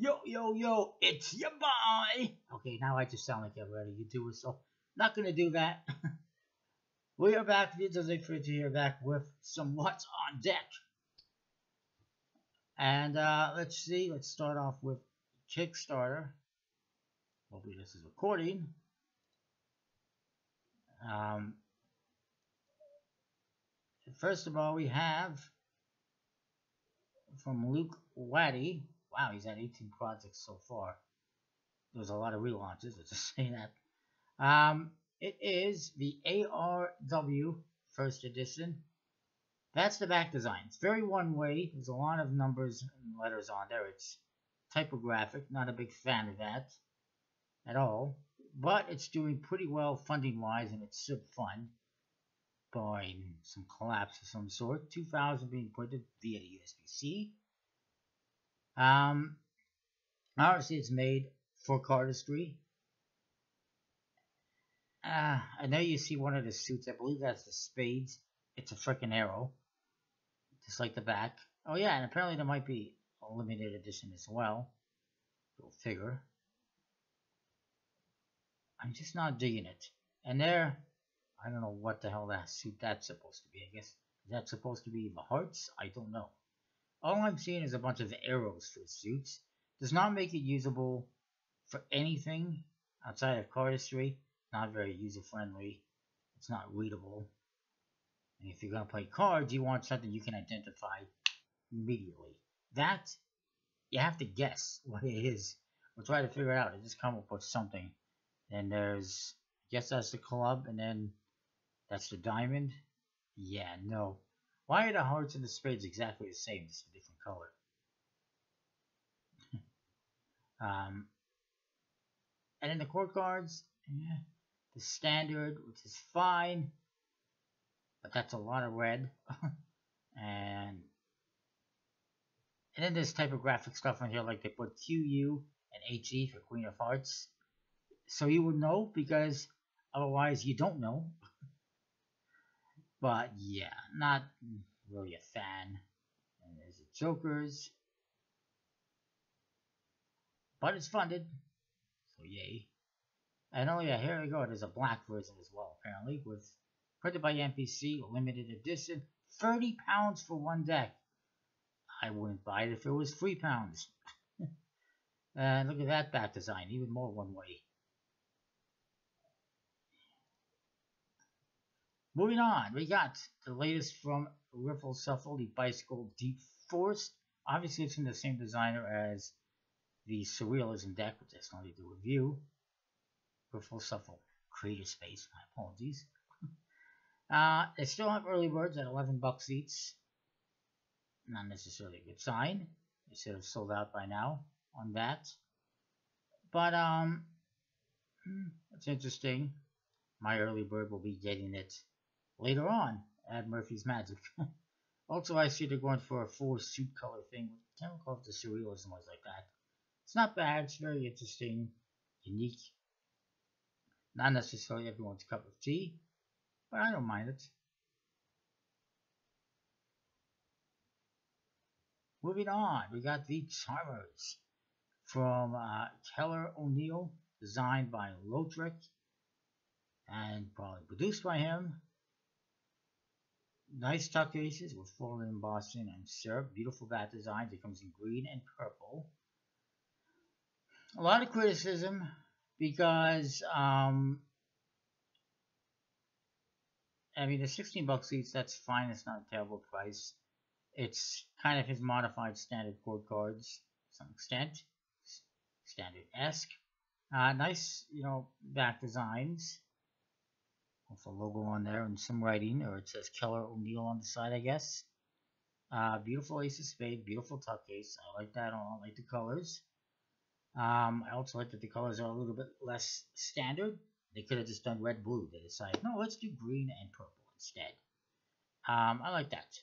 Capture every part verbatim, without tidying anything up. Yo, yo, yo, it's your boy. Okay, now I just sound like everybody. You do it, so not gonna do that. We are back. This is a pretty here back with some what's on deck. And uh, let's see. Let's start off with Kickstarter. Hopefully this is recording. Um, first of all, we have from Luke Wadey. Wow, he's had eighteen projects so far. There's a lot of relaunches, let's just say that. Um, it is the A R W first edition. That's the back design. It's very one-way. There's a lot of numbers and letters on there. It's typographic. Not a big fan of that at all. But it's doing pretty well funding-wise, and it's sub fund by some collapse of some sort. two thousand being printed via the U S P C. Um, obviously it's made for cardistry. Uh, I know you see one of the suits, I believe that's the spades. It's a freaking arrow. Just like the back. Oh yeah, and apparently there might be a limited edition as well. Go figure. I'm just not digging it. And there, I don't know what the hell that suit that's supposed to be, I guess. Is that supposed to be the hearts? I don't know. All I'm seeing is a bunch of arrows for suits. Does not make it usable for anything outside of cardistry. Not very user-friendly. It's not readable. And if you're going to play cards, you want something you can identify immediately. That, you have to guess what it is. We'll try to figure it out. I just come up with something. Then there's, I guess that's the club, and then that's the diamond. Yeah, no. Why are the hearts and the spades exactly the same, just a different color? um, and then the court cards, yeah, the standard, which is fine, but that's a lot of red. and, and then there's typographic stuff on here, like they put Q U and H E for Queen of Hearts. So you would know, because otherwise you don't know. But yeah, not really a fan. And there's the Jokers. But it's funded. So yay. And oh yeah, here we go. There's a black version as well, apparently. With printed by N P C, limited edition. thirty pounds for one deck. I wouldn't buy it if it was three pounds. And look at that back design. Even more one way. Moving on, we got the latest from Riffle Shuffle, the Bicycle Deforest. Obviously, it's from the same designer as the Surrealism deck, which I started to review. Riffle Shuffle Creator Space, my apologies. uh, they still have early birds at eleven bucks each. Not necessarily a good sign. They should have sold out by now on that. But, um, it's interesting. My early bird will be getting it later on at Murphy's Magic. Also, I see they're going for a full suit color thing. I can't recall if the Surrealism was like that. It's not bad. It's very interesting, unique. Not necessarily everyone's cup of tea, but I don't mind it. Moving on, we got the Charmers from uh, Keller O'Neill, designed by Lotrich, and probably produced by him. Nice tuck aces with floral embossing and syrup. Beautiful bat designs. It comes in green and purple. A lot of criticism because, um, I mean, the sixteen bucks each, that's fine. It's not a terrible price. It's kind of his modified standard court cards to some extent, standard-esque. Uh, nice, you know, back designs. With a logo on there and some writing, or it says Keller O'Neill on the side, I guess. Uh, beautiful ace of spade, beautiful tuck ace. I like that. I like the colors. Um, I also like that the colors are a little bit less standard. They could have just done red, blue. They decided, no, let's do green and purple instead. Um, I like that.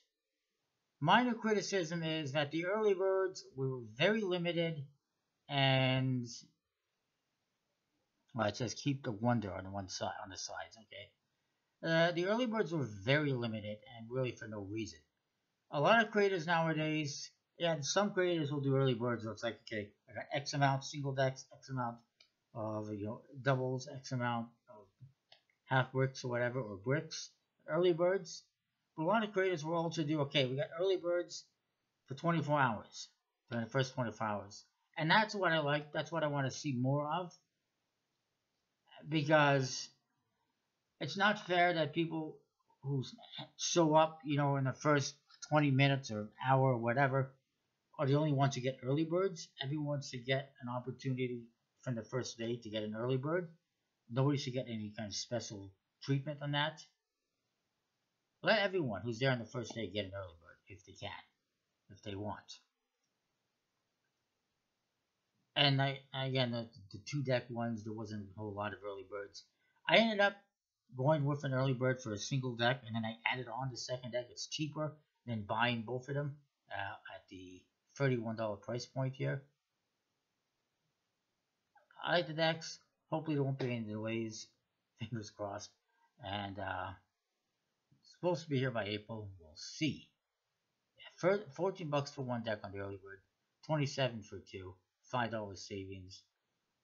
Minor criticism is that the early birds were very limited, and well, it says keep the wonder on one side, on the sides. Okay. Uh, the early birds were very limited and really for no reason. A lot of creators nowadays And some creators will do early birds. So it's like, okay, I got X amount single decks, X amount of you know doubles, X amount of half bricks or whatever, or bricks. Early birds. But a lot of creators will also do, okay, we got early birds for twenty-four hours, during the first twenty-four hours. And that's what I like. That's what I want to see more of. Because it's not fair that people who show up, you know, in the first twenty minutes or an hour or whatever, are the only ones who get early birds. Everyone should get an opportunity from the first day to get an early bird. Nobody should get any kind of special treatment on that. Let everyone who's there on the first day get an early bird if they can, if they want. And I, again, the, the two deck ones, there wasn't a whole lot of early birds. I ended up going with an early bird for a single deck, and then I added on the second deck. It's cheaper than buying both of them uh, at the thirty-one dollar price point here. I like the decks. Hopefully there won't be any delays. Fingers crossed. And uh, it's supposed to be here by April. We'll see. Yeah, fourteen bucks for one deck on the early bird, twenty-seven for two. five dollar savings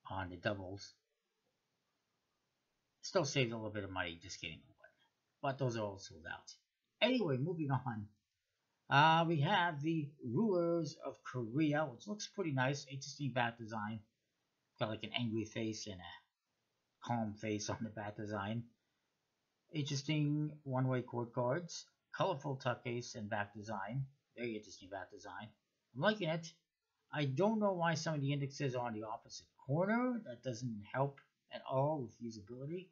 on the doubles. Still saved a little bit of money just getting the one. But those are all sold out. Anyway, moving on. Uh, we have the Rulers of Korea, which looks pretty nice. Interesting bat design. Got like an angry face and a calm face on the bat design. Interesting one-way court cards. Colorful tuck ace and bat design. Very interesting bat design. I'm liking it. I don't know why some of the indexes are on the opposite corner. That doesn't help at all with usability.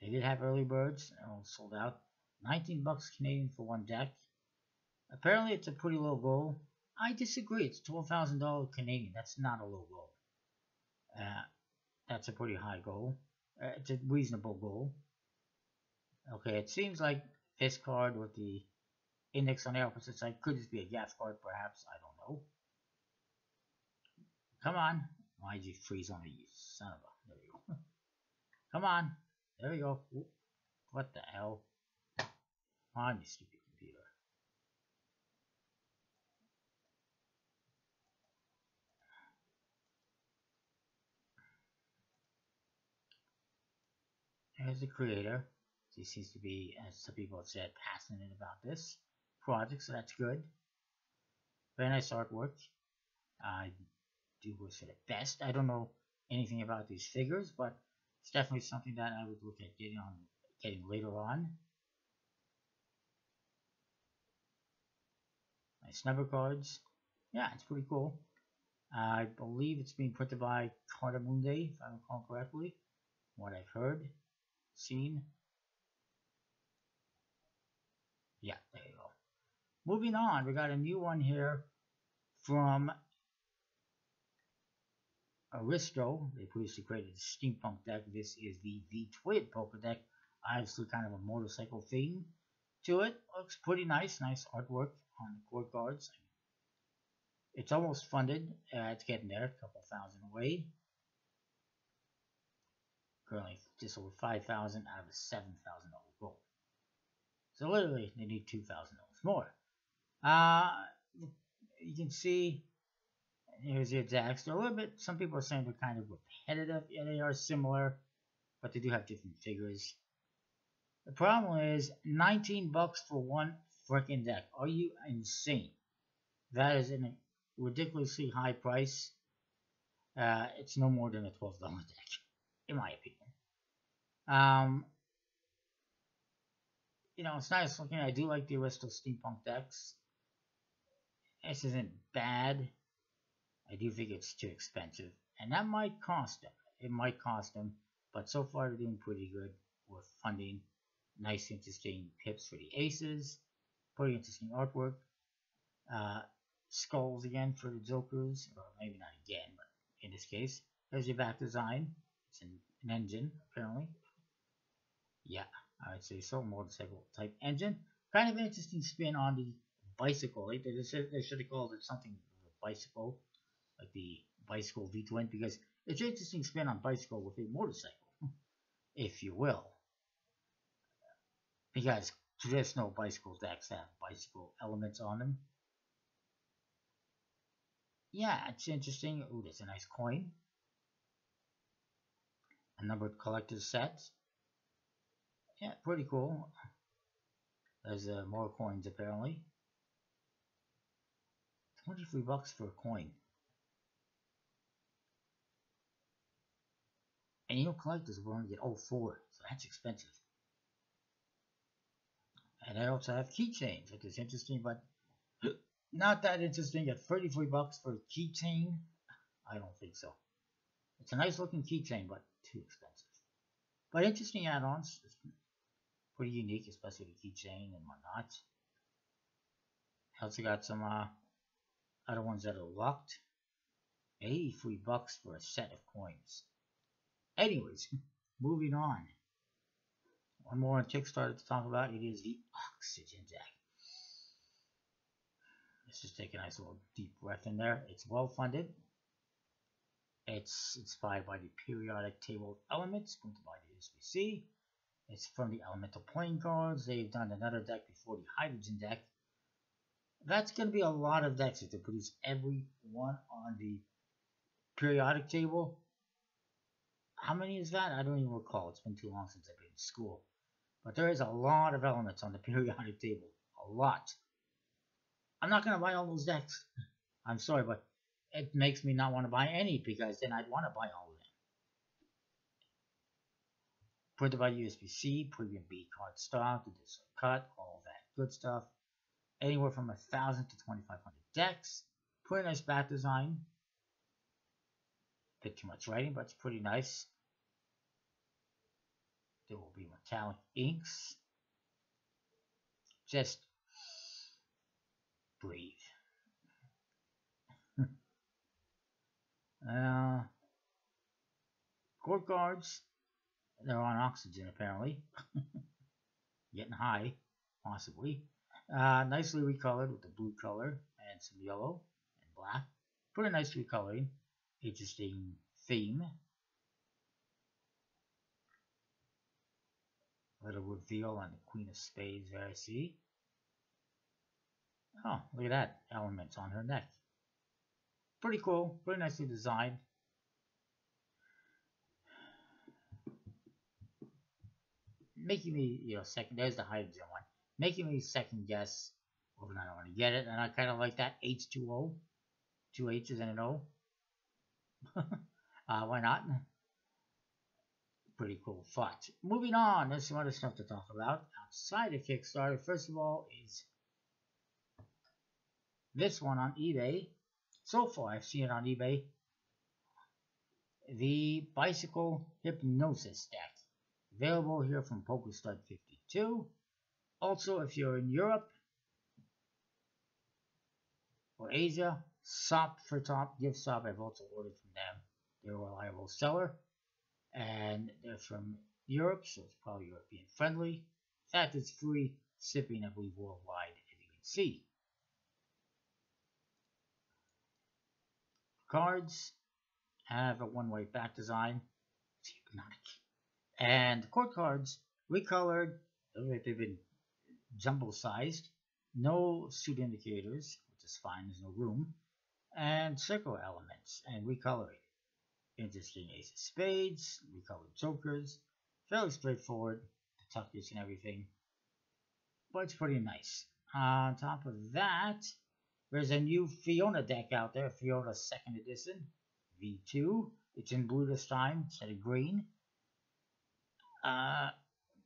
They did have early birds. They're all sold out. nineteen bucks Canadian for one deck. Apparently it's a pretty low goal. I disagree. It's twelve thousand dollars Canadian. That's not a low goal. Uh, that's a pretty high goal. Uh, it's a reasonable goal. Okay, it seems like this card with the index on the opposite side could just be a gas card, perhaps. I don't know. Come on. Why did you freeze on me, you son of a... There you go. Come on. There we go. Ooh. What the hell? Come on, you stupid computer. There's the creator. She seems to be, as some people have said, passionate about this project, so that's good. Very nice artwork. I do wish for the best. I don't know anything about these figures, but it's definitely something that I would look at getting on, getting later on. Nice number cards. Yeah, it's pretty cool. I believe it's being printed by Cartamundi, if I recall correctly, from what I've heard, seen. Yeah, there you go. Moving on, we got a new one here from Aristo. They previously created a steampunk deck. This is the V-Twid poker deck. Obviously kind of a motorcycle theme to it. Looks pretty nice. Nice artwork on the core cards. It's almost funded. Uh, it's getting there, a couple thousand away. Currently just over five thousand out of a seven thousand dollar goal. So literally, they need two thousand dollars more. Uh, you can see, here's your decks. They're a little bit, some people are saying they're kind of repetitive. Yeah, they are similar, but they do have different figures. The problem is, nineteen bucks for one freaking deck. Are you insane? That is a ridiculously high price. Uh, it's no more than a twelve dollar deck, in my opinion. Um... You know, it's nice looking. I do like the Aristo steampunk decks. This isn't bad. I do think it's too expensive. And that might cost them. It might cost them. But so far, they're doing pretty good. We're funding nice, interesting pips for the aces. Pretty interesting artwork. Uh, skulls again for the jokers. Or maybe not again, but in this case. There's your back design. It's an, an engine, apparently. Yeah. I would say so, motorcycle type engine. Kind of interesting spin on the bicycle. Right? They, should, they should have called it something bicycle, like the bicycle V-twin, because it's an interesting spin on bicycle with a motorcycle, if you will. Because Traditional bicycle decks have bicycle elements on them. Yeah, it's interesting. Ooh, that's a nice coin. A number of collector's sets. Yeah, pretty cool. There's uh, more coins apparently. twenty-three bucks for a coin. And you know, collectors will only get all four, so that's expensive. And I also have keychains, which is interesting, but not that interesting at thirty-three bucks for a keychain. I don't think so. It's a nice looking keychain, but too expensive. But interesting add-ons. Pretty unique, especially the keychain and whatnot. I also got some uh, other ones that are locked. eighty-three bucks for a set of coins. Anyways, moving on. One more on Kickstarter to talk about. It is the Oxygen deck. Let's just take a nice little deep breath in there. It's well funded. It's inspired by the periodic table of elements printed by the U S P C. It's from the Elemental Playing Cards. They've done another deck before, the Hydrogen deck. That's going to be a lot of decks to produce every one on the periodic table. How many is that? I don't even recall. It's been too long since I've been in school. But there is a lot of elements on the periodic table. A lot. I'm not going to buy all those decks. I'm sorry, but it makes me not want to buy any, because then I'd want to buy all of them. Printed by U S P C, premium B card stock, the disc cut, all that good stuff. Anywhere from one thousand to twenty-five hundred decks. Pretty nice back design. Bit too much writing, but it's pretty nice. There will be metallic inks. Just breathe. uh, court guards. They're on oxygen, apparently. Getting high, possibly. Uh, nicely recolored with the blue color and some yellow and black. Pretty nice recoloring. Interesting theme. A little reveal on the Queen of Spades there, I see. Oh, look at that. Elements on her neck. Pretty cool. Pretty nicely designed. Making me, you know, second, there's the hydrogen one. Making me second guess whether or not I want to get it. And I kind of like that H two O. Two H's and an O. uh, why not? Pretty cool thought. Moving on, there's some other stuff to talk about outside of Kickstarter. First of all is this one on eBay. So far, I've seen it on eBay. The Bicycle Hypnosis deck. Available here from PokerStud fifty-two. Also, if you're in Europe or Asia, S O P for Top, GiveSOP, I've also ordered from them. They're a reliable seller, and they're from Europe, so it's probably European friendly. In fact, it's free shipping, I believe, worldwide, as you can see. Cards have a one-way back design. It's hypnotic. And court cards, recolored. They've been jumbo-sized. No suit indicators, which is fine. There's no room. And circle elements and recoloring. Interesting ace of spades, recolored jokers, fairly straightforward, the tuckers and everything, but it's pretty nice. On top of that, there's a new Fiona deck out there, Fiona second edition, V two. It's in blue this time instead of green. Uh,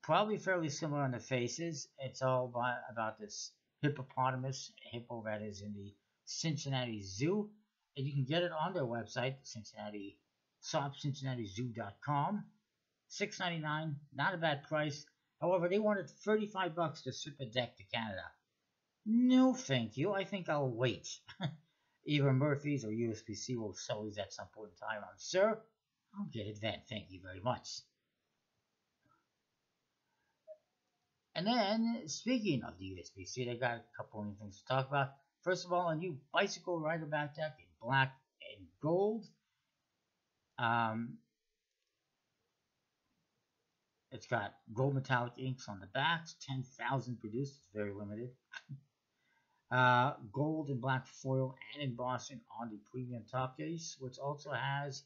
probably fairly similar on the faces. It's all by, about this hippopotamus, hippo that is in the Cincinnati Zoo, and you can get it on their website, Cincinnati, sop cincinnati zoo dot com. six ninety-nine, not a bad price. However, they wanted thirty-five bucks to ship a deck to Canada. No, thank you. I think I'll wait. Either Murphy's or U S P C will sell these at some point in time, I'm sure. I'll get it then. Thank you very much. And then, speaking of the U S P C, they got a couple of new things to talk about. First of all, a new Bicycle Rider-Back deck in black and gold. Um, It's got gold metallic inks on the backs, ten thousand produced. It's very limited. Uh, gold and black foil and embossing on the premium top case, which also has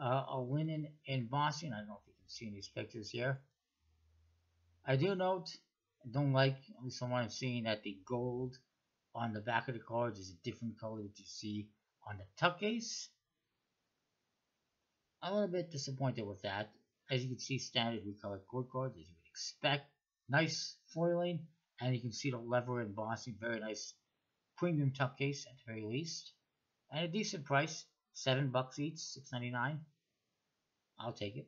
uh, a linen embossing. I don't know if you can see in these pictures here. I do note, I don't like, at least from what I'm seeing, that the gold on the back of the cards is a different color that you see on the top case. I'm a little bit disappointed with that. As you can see, standard recolored court cards, as you would expect. Nice foiling, and you can see the lever embossing. Very nice premium top case, at the very least. At a decent price, seven bucks each, six ninety-nine. I'll take it.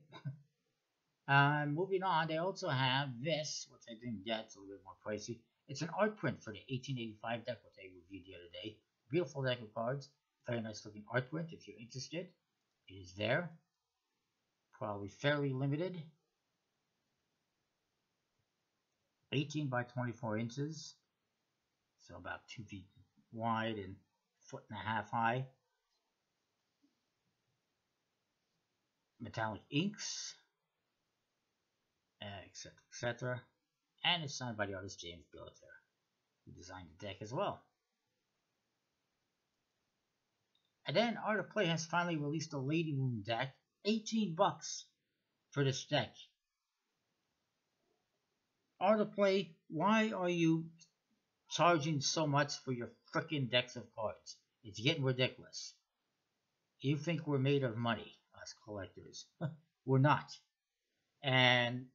uh, moving on, they also have this, which I didn't get. It's a little bit more pricey. It's an art print for the eighteen eighty-five deck, which I reviewed the other day. Beautiful deck of cards. Very nice looking art print. If you're interested, it is there. Probably fairly limited. eighteen by twenty-four inches. So about two feet wide and a foot and a half high. Metallic inks. Etc. Etc. And it's signed by the artist James Billiter, who designed the deck as well. And then Art of Play has finally released a Lady Room deck. eighteen bucks for this deck. Art of Play, why are you charging so much for your frickin' decks of cards? It's getting ridiculous. You think we're made of money, us collectors. We're not. And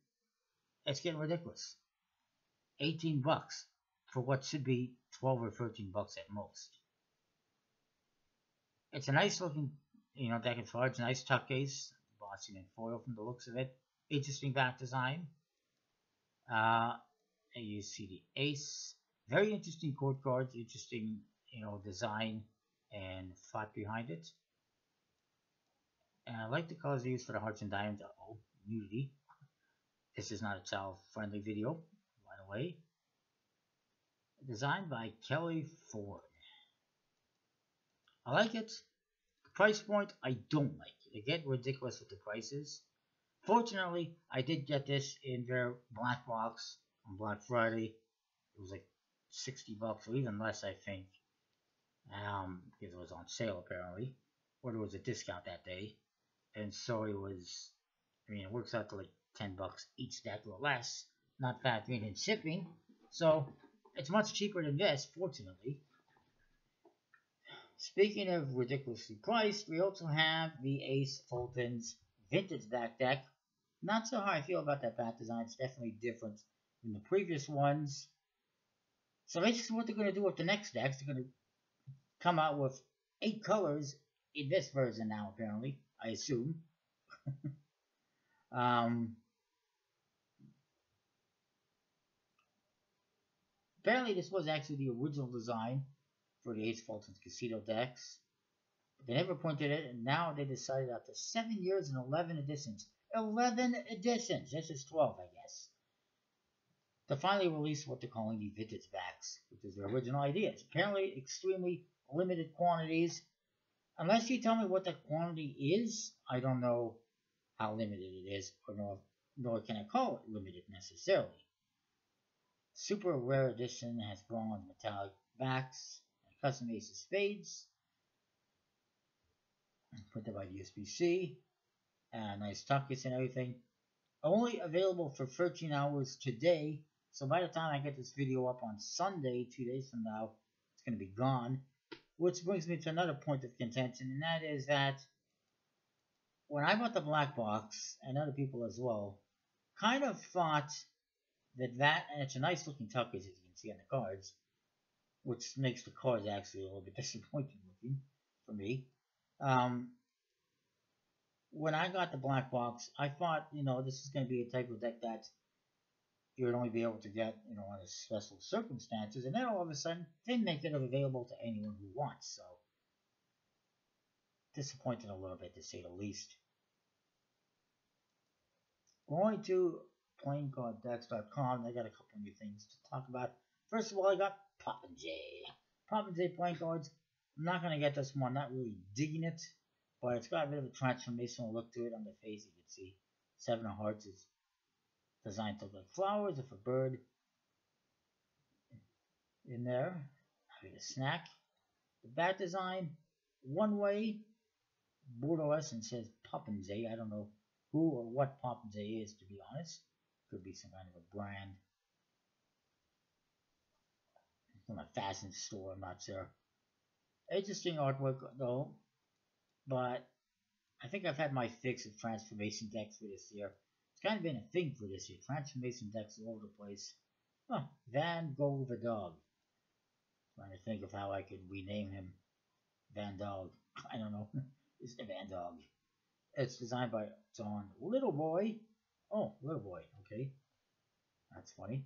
it's getting ridiculous. eighteen bucks for what should be twelve or thirteen bucks at most. It's a nice looking, you know, deck of cards, nice tuck case, embossing and foil from the looks of it. Interesting back design. Uh, and you see the ace. Very interesting court cards, interesting, you know, design and thought behind it. And I like the colors they use for the hearts and diamonds. Uh oh, nudity. This is not a child-friendly video, by the way. Designed by Kelly Ford. I like it. The price point, I don't like it. They get ridiculous with the prices. Fortunately, I did get this in their black box on Black Friday. It was like sixty bucks or even less, I think. Um, because it was on sale, apparently. Or there was a discount that day. And so it was, I mean, it works out to like ten bucks each deck or less. Not factoring in shipping. So, it's much cheaper than this, fortunately. Speaking of ridiculously priced, we also have the Ace Fulton's Vintage Back Deck. Not so how I feel about that back design. It's definitely different than the previous ones. So this is what they're going to do with the next decks. They're going to come out with eight colors in this version now, apparently. I assume. um, apparently this was actually the original design for the Ace Fulton's Casino decks. They never printed it, and now they decided after seven years and eleven editions, eleven editions, this is twelve, I guess, to finally release what they're calling the Vintage Backs, which is their original idea. It's apparently extremely limited quantities. Unless you tell me what that quantity is, I don't know how limited it is, or nor, nor can I call it limited necessarily. Super rare edition has bronze metallic backs. Custom Ace of Spades, printed by U S P C, uh, nice tuckets and everything. Only available for thirteen hours today, so by the time I get this video up on Sunday, two days from now, it's going to be gone. Which brings me to another point of contention, and that is that when I bought the black box, and other people as well, kind of thought that that, and it's a nice looking tuckets as you can see on the cards, which makes the cards actually a little bit disappointing looking for me. Um, when I got the black box, I thought, you know, this is going to be a type of deck that you would only be able to get, you know, under special circumstances. And then all of a sudden, they make it available to anyone who wants. So, disappointing a little bit, to say the least. Going to playing card decks dot com, I got a couple new things to talk about. First of all, I got Popinjay. Popinjay playing cards. I'm not going to get this one. I'm not really digging it. But it's got a bit of a transformational look to it on the face. You can see seven of hearts is designed to look flowers. If a bird in there, having a snack. The back design, one way, Bordeaux Essence says Popinjay. I don't know who or what Popinjay is, to be honest. Could be some kind of a brand from a fashion store, I'm not sure. Interesting artwork though, but I think I've had my fix of transformation decks for this year. It's kind of been a thing for this year. Transformation decks all over the place. Huh, Van Gogh the dog. Trying to think of how I could rename him Van Dog. I don't know. It's the Van Dog. It's designed by John Little Boy. Oh, Little Boy. Okay. That's funny.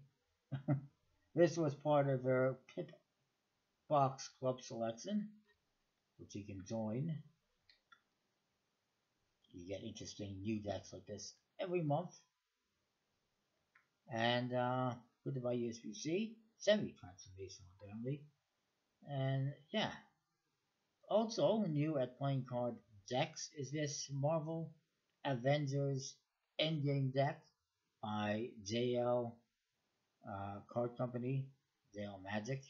This was part of their Pip Box Club selection, which you can join. You get interesting new decks like this every month. And uh, good to buy U S P C. Semi-transformational, apparently. And yeah. Also new at playing card decks is this Marvel Avengers Endgame deck by J L uh, Card Company, J L Magic.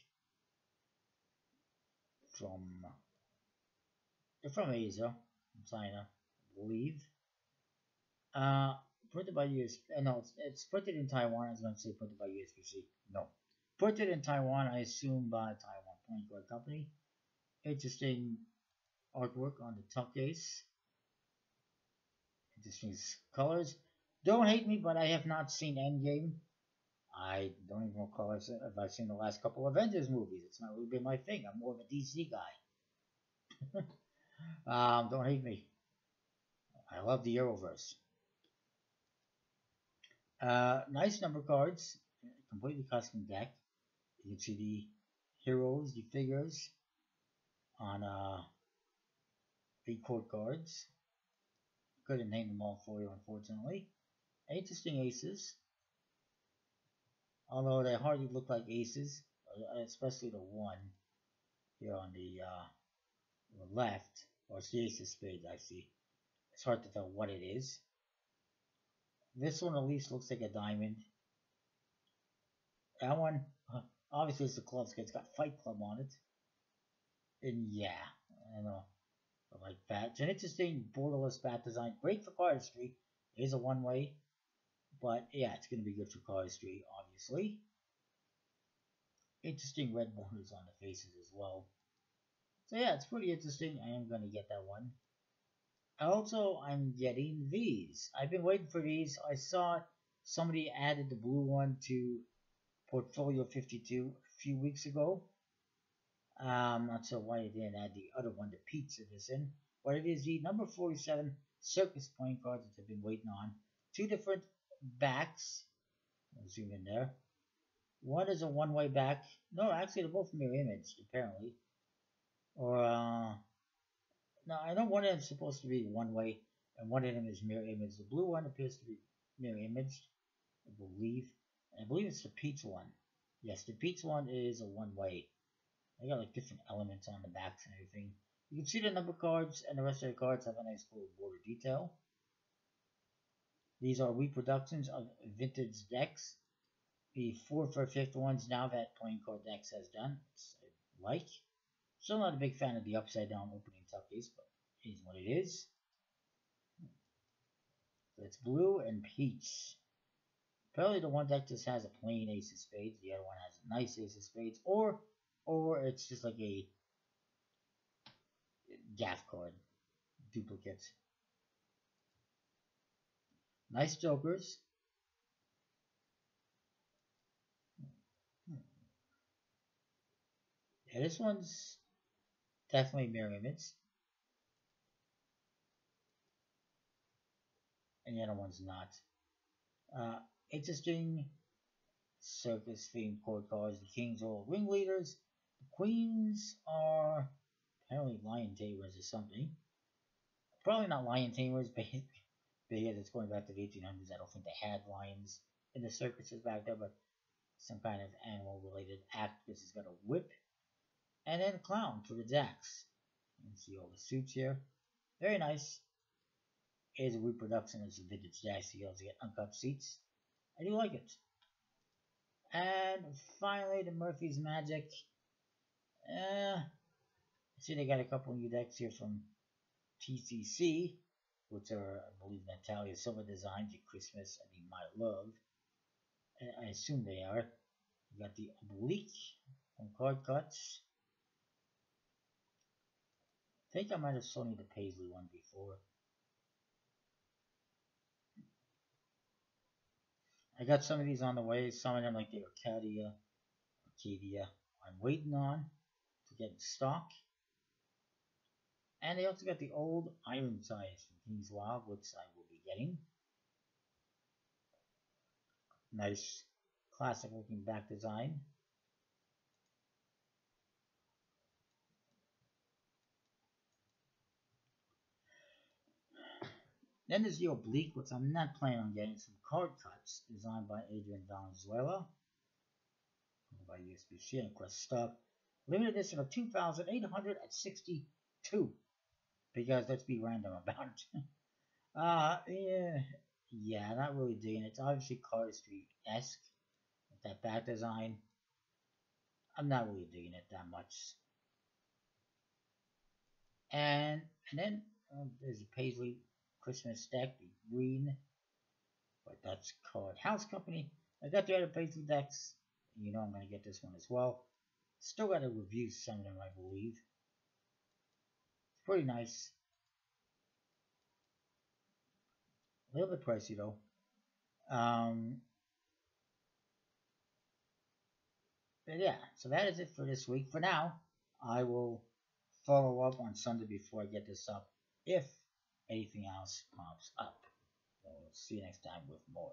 From they're from Asia, from China, I believe. Uh, printed by U S. Uh, no, it's, it's printed in Taiwan. I was going to say printed by U S P C. No. Printed in Taiwan, I assume, by Taiwan Playing Card Company. Interesting artwork on the top case. Interesting colors. Don't hate me, but I have not seen Endgame. I don't even recall if I've seen the last couple Avengers movies. It's not really been my thing. I'm more of a D C guy. um, don't hate me. I love the Arrowverse. Uh, nice number cards. Completely custom deck. You can see the heroes, the figures on uh, the court cards. Couldn't name them all for you, unfortunately. Interesting aces. Although they hardly look like aces, especially the one here on the, uh, the left. Or it's the ace of spades, I see. It's hard to tell what it is. This one at least looks like a diamond. That one, obviously it's the clubs because it's got Fight Club on it. And yeah, I know. I like that. It's an interesting borderless bat design. Great for cardistry. It is a one-way. But yeah, it's going to be good for cardistry, obviously. Interesting red borders on the faces as well. So yeah, it's pretty interesting. I am going to get that one. Also, I'm getting these. I've been waiting for these. I saw somebody added the blue one to Portfolio fifty-two a few weeks ago. Um, I'm not sure why they didn't add the other one, the pizza this in. But it is the number forty-seven circus playing cards that I've been waiting on. Two different backs. I'll zoom in there. One is a one-way back. No, actually they're both mirror imaged, apparently. Or uh no, I know one of them is supposed to be one-way and one of them is mirror imaged. The blue one appears to be mirror imaged, I believe. I believe it's the pizza one. Yes, the pizza one is a one-way. They got like different elements on the backs and everything. You can see the number cards and the rest of the cards have a nice little border detail. These are reproductions of vintage decks. The fourth or fifth ones now that Playing Card Decks has done. It's like. Still not a big fan of the upside down opening tuck case, but it is what it is. So it's blue and peach. Apparently the one deck just has a plain ace of spades, the other one has a nice ace of spades, or or it's just like a gaff card, duplicate. Nice jokers. Yeah, this one's definitely mirror image. And the other one's not. Uh, Interesting circus themed court cards. The kings are all ringleaders. The queens are apparently lion tamers or something. Probably not lion tamers, but because it's going back to the eighteen hundreds, I don't think they had lions in the circuses back there, but some kind of animal related act. This is got a whip. And then clown for the jacks. You can see all the suits here. Very nice. Here's a reproduction of some vintage jacks. You also get uncut seats. I do like it. And finally, the Murphy's Magic. Uh, I see they got a couple new decks here from T C C, which are, I believe, Natalia Silva designed. Your Christmas, I mean, my love. I assume they are. You got the Oblique from Card Cuts. I think I might have sold you the Paisley one before. I got some of these on the way. Some of them, like the Arcadia, Arcadia, I'm waiting on to get in stock. And they also got the old Ironsides from King's Wild, which I will be getting. Nice, classic looking back design. Then there's the Oblique, which I'm not planning on getting, some Card Cuts, designed by Adrian Valenzuela, by U S P C and Quest Stuff. Limited edition of two thousand eight hundred sixty-two, because let's be random about it. uh, yeah, yeah, not really digging it. It's obviously cardistry-esque, with that back design. I'm not really digging it that much. And, and then uh, there's a Paisley Christmas deck, the green, but that's Card House Company. I got the other Paisley decks. You know I'm going to get this one as well. Still got to review some of them, I believe. It's pretty nice. A little bit pricey, though. Um, but yeah, so that is it for this week. For now, I will follow up on Sunday before I get this up, if anything else pops up. So we'll see you next time with more.